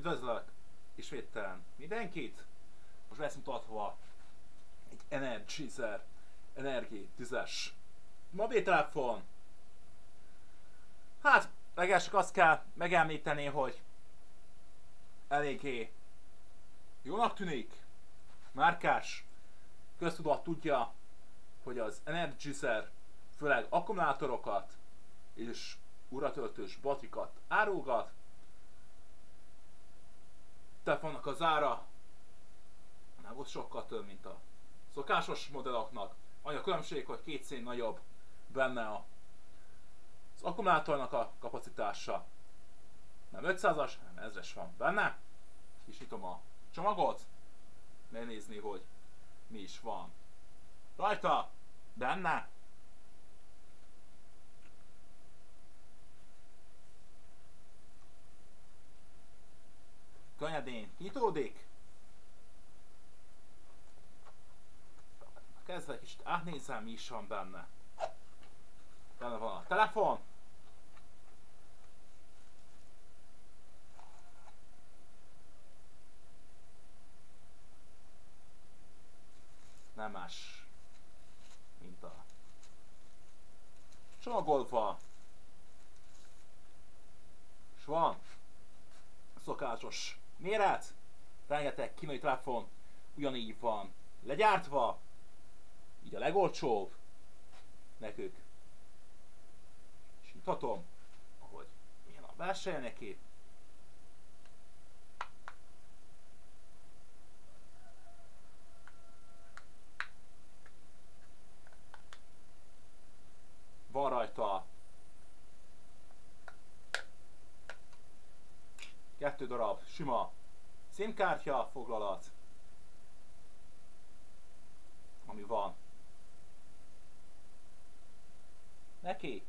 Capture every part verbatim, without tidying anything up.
Üdvözlök ismételen mindenkit! Most lesz mutatva egy Energizer Energy tízes mobiltelefon. Hát, legelsők azt kell megemlíteni, hogy eléggé jónak tűnik, márkás, köztudat tudja, hogy az Energizer főleg akkumulátorokat és újratöltős batrikat árulgat. Telefonnak az ára nem volt sokkal több, mint a szokásos modelloknak. Annyi a különbség, hogy két szín nagyobb benne a, az akkumulátornak a kapacitása. Nem ötszázas, hanem ezres van benne. Kis nyitom a csomagot, megnézni, hogy mi is van rajta, benne. Könnyedén nyitódik. Kezdve egy kicsit átnézem, mi is van benne. Benne van a telefon. Nem más, mint a csomagolva. És van a szokásos méret, rengeteg kínai telefon ugyanígy van legyártva, így a legolcsóbb nekük. És mutatom, ahogy milyen a belseje neki. Van rajta kettő darab sima színkártya foglalat, ami van neki.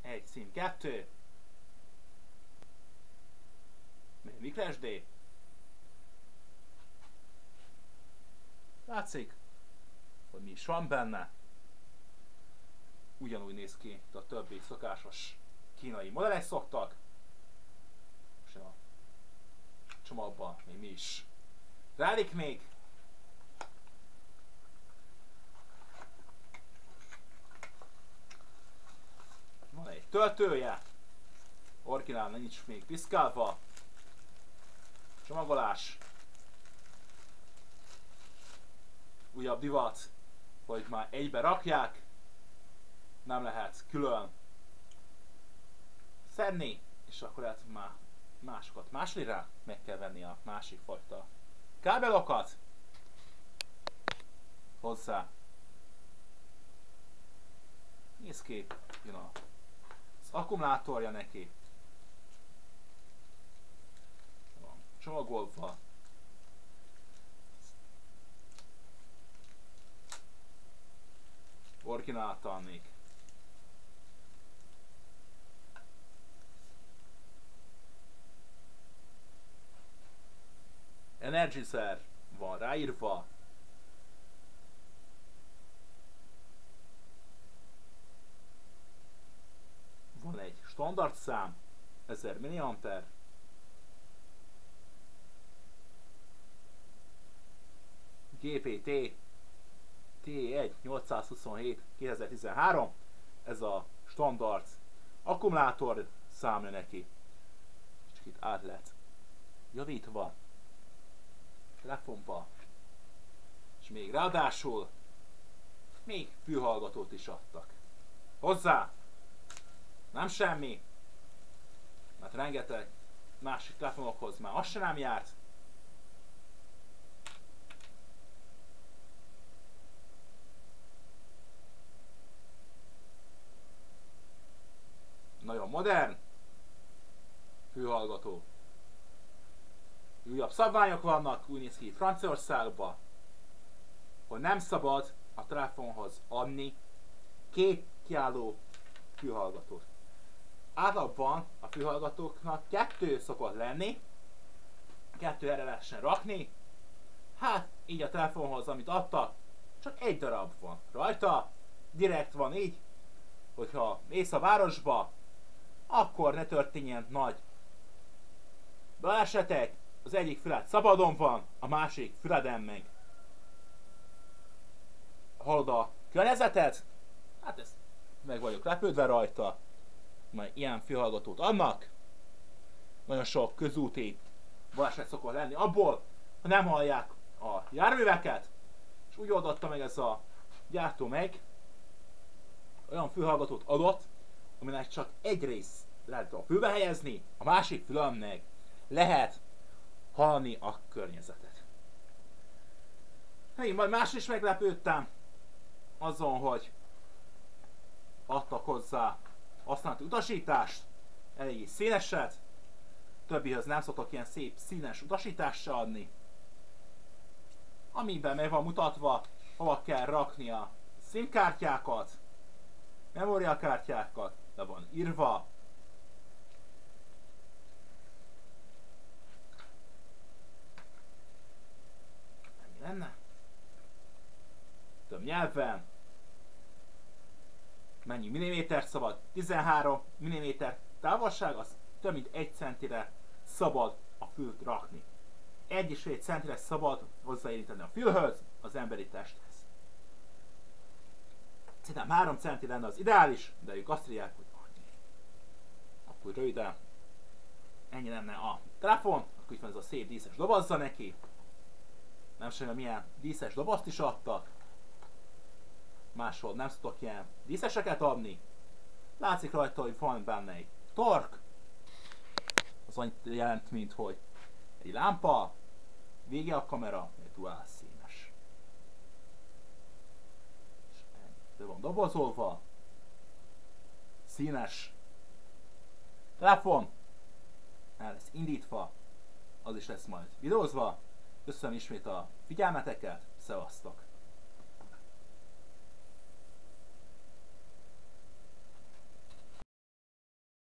Egy szím kettő. Mikresd. Látszik, hogy mi is van benne. Ugyanúgy néz ki, mint a többi szokásos kínai modellek szoktak. És a csomagban még mi is rálik még. Van egy töltője. Orginál nincs még piszkálva. Csomagolás. Újabb divat, hogy már egybe rakják. Nem lehet külön szedni, és akkor lehet már másokat másodira meg kell venni a másik fajta kábelokat hozzá. Nézd ki, jön az akkumulátorja neki. Van csomagolva. Origináltan még. Energizer van ráírva. Van egy standard szám, ezer milliamper. gé pé té té egy nyolcszázhuszonhét kétezer-tizenhárom, ez a standard akkumulátor számja neki. Csak itt át lett javítva telefonba, és még ráadásul még fülhallgatót is adtak hozzá. Nem semmi, mert rengeteg másik telefonokhoz már azt sem nem járt. Nagyon modern fülhallgató. Újabb szabványok vannak, úgy néz ki Franciaországban, hogy nem szabad a telefonhoz adni két kiálló fülhallgatót. Átlagban a fülhallgatóknak kettő szokott lenni, kettő erre lehessen rakni, hát így a telefonhoz, amit adtak, csak egy darab van rajta, direkt van így, hogyha mész a városba, akkor ne történjen nagy balesetek. Az egyik füled szabadon van, a másik füleden meg hallod a környezetet? Hát ez meg vagyok lepődve rajta, majd ilyen fülhallgatót adnak. Nagyon sok közúti baleset szokott lenni abból, ha nem hallják a járműveket, és úgy oldotta meg ez a gyártó meg, olyan fülhallgatót adott, aminek csak egy rész lehet a fülbe helyezni, a másik fülön meg lehet hallani a környezetet. Én majd más is meglepődtem azon, hogy adtak hozzá használati utasítást, eléggé színeset, többihez nem szoktak ilyen szép színes utasítást adni, amiben meg van mutatva, hova kell rakni a színkártyákat, memóriakártyákat, le van írva. Ennyi lenne. Több nyelven. Mennyi milliméter szabad? tizenhárom milliméter távolság, az több mint egy centire szabad a fült rakni. egy és fél centire szabad hozzáéríteni a fülhöz, az emberi testhez. Szerintem három centi lenne az ideális, de ők azt írják, hogy annyi. Akkor röviden ennyi lenne a telefon, akkor itt van ez a szép díszes dobozza neki. Nem semmi milyen díszes dobozt is adtak. Máshol nem szoktak ilyen díszeseket adni. Látszik rajta, hogy van benne egy tork. Az annyit jelent, mint hogy egy lámpa, vége a kamera, egy duál színes. És be van dobozolva. Színes. Telefon. El lesz indítva. Az is lesz majd videózva. Köszönöm ismét a figyelmeteket. Szevasztok.